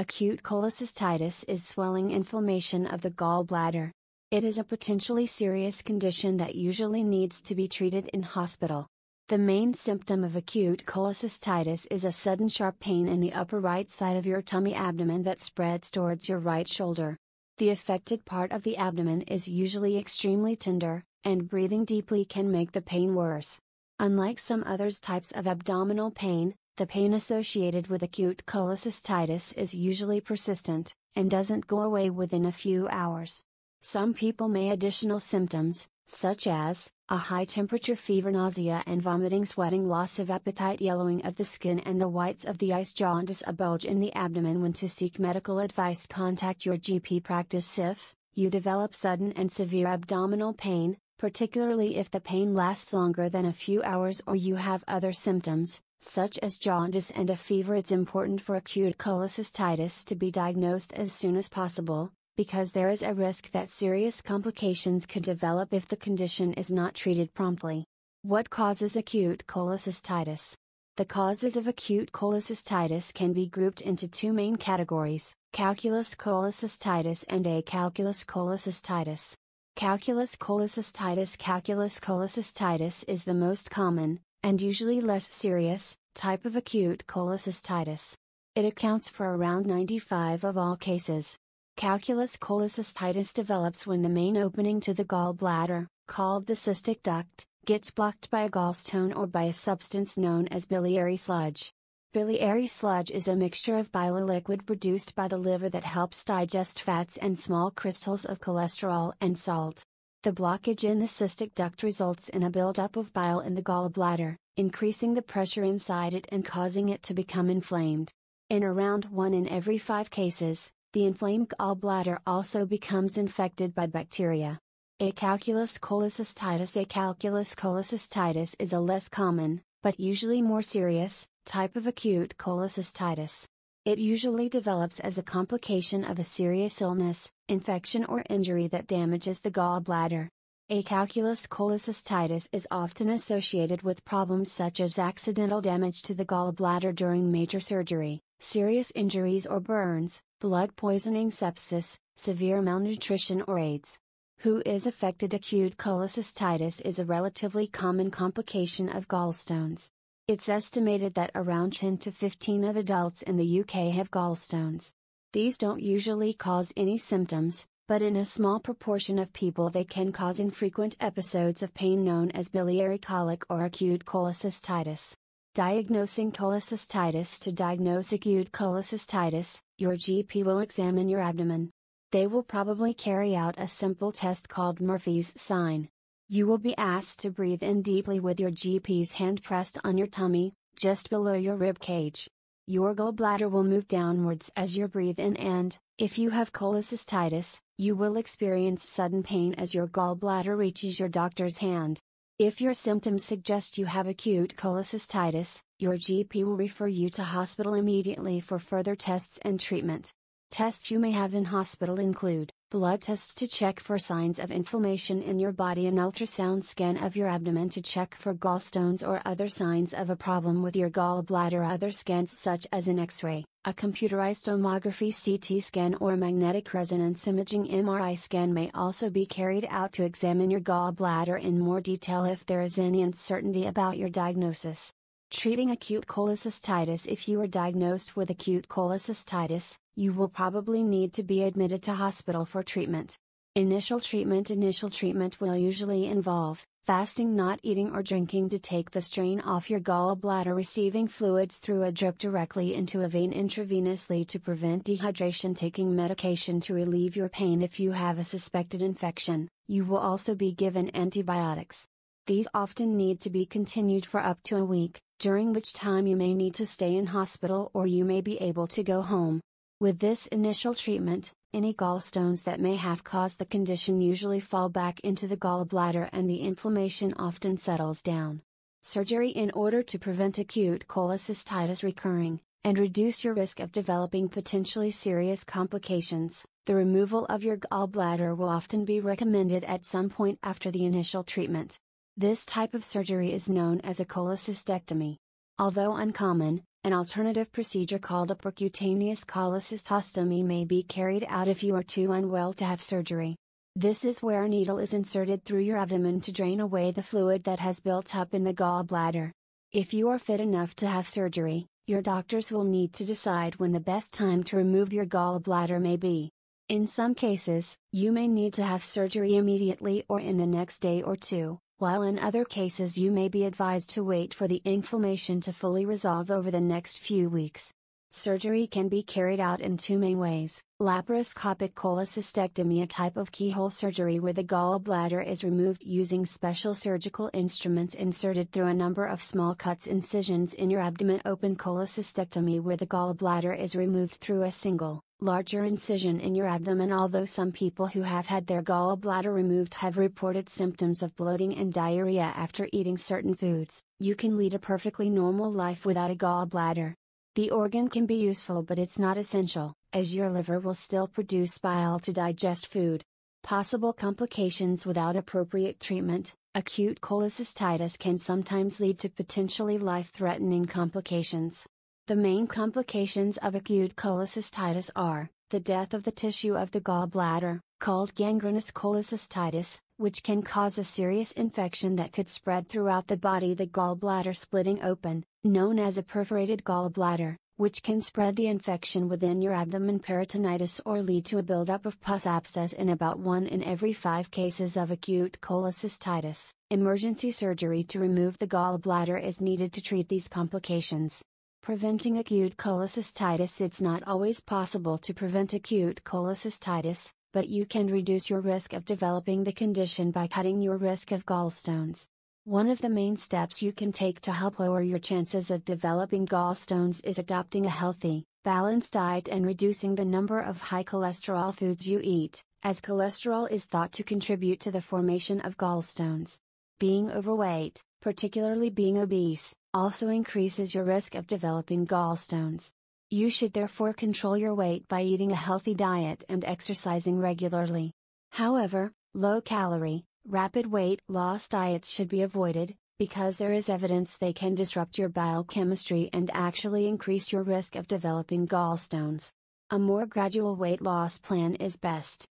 Acute cholecystitis is swelling inflammation of the gallbladder. It is a potentially serious condition that usually needs to be treated in hospital. The main symptom of acute cholecystitis is a sudden sharp pain in the upper right side of your tummy abdomen that spreads towards your right shoulder. The affected part of the abdomen is usually extremely tender, and breathing deeply can make the pain worse. Unlike some other types of abdominal pain, the pain associated with acute cholecystitis is usually persistent, and doesn't go away within a few hours. Some people may additional symptoms, such as a high temperature, fever, nausea and vomiting, sweating, loss of appetite, yellowing of the skin and the whites of the eyes, jaundice, a bulge in the abdomen. When to seek medical advice, contact your GP practice if you develop sudden and severe abdominal pain, particularly if the pain lasts longer than a few hours or you have other symptoms, such as jaundice and a fever. It's important for acute cholecystitis to be diagnosed as soon as possible, because there is a risk that serious complications could develop if the condition is not treated promptly. What causes acute cholecystitis? The causes of acute cholecystitis can be grouped into two main categories: calculus cholecystitis and acalculous cholecystitis. Calculus cholecystitis. Calculus cholecystitis is the most common, and usually less serious, type of acute cholecystitis. It accounts for around 95% of all cases. Calculus cholecystitis develops when the main opening to the gallbladder, called the cystic duct, gets blocked by a gallstone or by a substance known as biliary sludge. Biliary sludge is a mixture of bile liquid produced by the liver that helps digest fats and small crystals of cholesterol and salt. The blockage in the cystic duct results in a buildup of bile in the gallbladder, increasing the pressure inside it and causing it to become inflamed. In around 1 in every 5 cases, the inflamed gallbladder also becomes infected by bacteria. Acalculous cholecystitis. Acalculous cholecystitis is a less common, but usually more serious, type of acute cholecystitis. It usually develops as a complication of a serious illness, infection or injury that damages the gallbladder. Acalculous cholecystitis is often associated with problems such as accidental damage to the gallbladder during major surgery, serious injuries or burns, blood poisoning, sepsis, severe malnutrition or AIDS. Who is affected? Acute cholecystitis is a relatively common complication of gallstones. It's estimated that around 10% to 15% of adults in the UK have gallstones. These don't usually cause any symptoms, but in a small proportion of people they can cause infrequent episodes of pain known as biliary colic or acute cholecystitis. Diagnosing cholecystitis. To diagnose acute cholecystitis, your GP will examine your abdomen. They will probably carry out a simple test called Murphy's sign. You will be asked to breathe in deeply with your GP's hand pressed on your tummy, just below your rib cage. Your gallbladder will move downwards as you breathe in and, if you have cholecystitis, you will experience sudden pain as your gallbladder reaches your doctor's hand. If your symptoms suggest you have acute cholecystitis, your GP will refer you to hospital immediately for further tests and treatment. Tests you may have in hospital include blood tests to check for signs of inflammation in your body, an ultrasound scan of your abdomen to check for gallstones or other signs of a problem with your gallbladder, other scans such as an X-ray, a computerized tomography CT scan or magnetic resonance imaging MRI scan may also be carried out to examine your gallbladder in more detail if there is any uncertainty about your diagnosis. Treating acute cholecystitis. If you are diagnosed with acute cholecystitis, you will probably need to be admitted to hospital for treatment. Initial treatment will usually involve fasting, not eating or drinking to take the strain off your gallbladder, receiving fluids through a drip directly into a vein intravenously to prevent dehydration, taking medication to relieve your pain. If you have a suspected infection, you will also be given antibiotics. These often need to be continued for up to a week, during which time you may need to stay in hospital or you may be able to go home. With this initial treatment, any gallstones that may have caused the condition usually fall back into the gallbladder and the inflammation often settles down. Surgery. In order to prevent acute cholecystitis recurring, and reduce your risk of developing potentially serious complications, the removal of your gallbladder will often be recommended at some point after the initial treatment. This type of surgery is known as a cholecystectomy. Although uncommon, An alternative procedure called a percutaneous cholecystostomy may be carried out if you are too unwell to have surgery. This is where a needle is inserted through your abdomen to drain away the fluid that has built up in the gallbladder. If you are fit enough to have surgery, your doctors will need to decide when the best time to remove your gallbladder may be. In some cases, you may need to have surgery immediately or in the next day or two, while in other cases you may be advised to wait for the inflammation to fully resolve over the next few weeks. Surgery can be carried out in two main ways: laparoscopic cholecystectomy, a type of keyhole surgery where the gallbladder is removed using special surgical instruments inserted through a number of small cuts incisions in your abdomen; open cholecystectomy, where the gallbladder is removed through a single, larger incision in your abdomen. Although some people who have had their gallbladder removed have reported symptoms of bloating and diarrhea after eating certain foods, you can lead a perfectly normal life without a gallbladder. The organ can be useful, but it's not essential, as your liver will still produce bile to digest food. Possible complications without appropriate treatment: acute cholecystitis can sometimes lead to potentially life-threatening complications. The main complications of acute cholecystitis are the death of the tissue of the gallbladder, called gangrenous cholecystitis, which can cause a serious infection that could spread throughout the body; the gallbladder splitting open, known as a perforated gallbladder, which can spread the infection within your abdomen; peritonitis, or lead to a buildup of pus abscess in about 1 in every 5 cases of acute cholecystitis. Emergency surgery to remove the gallbladder is needed to treat these complications. Preventing acute cholecystitis: it's not always possible to prevent acute cholecystitis, but you can reduce your risk of developing the condition by cutting your risk of gallstones. One of the main steps you can take to help lower your chances of developing gallstones is adopting a healthy, balanced diet and reducing the number of high cholesterol foods you eat, as cholesterol is thought to contribute to the formation of gallstones. Being overweight, particularly being obese, also increases your risk of developing gallstones. You should therefore control your weight by eating a healthy diet and exercising regularly. However, low-calorie, rapid weight loss diets should be avoided, because there is evidence they can disrupt your bile chemistry and actually increase your risk of developing gallstones. A more gradual weight loss plan is best,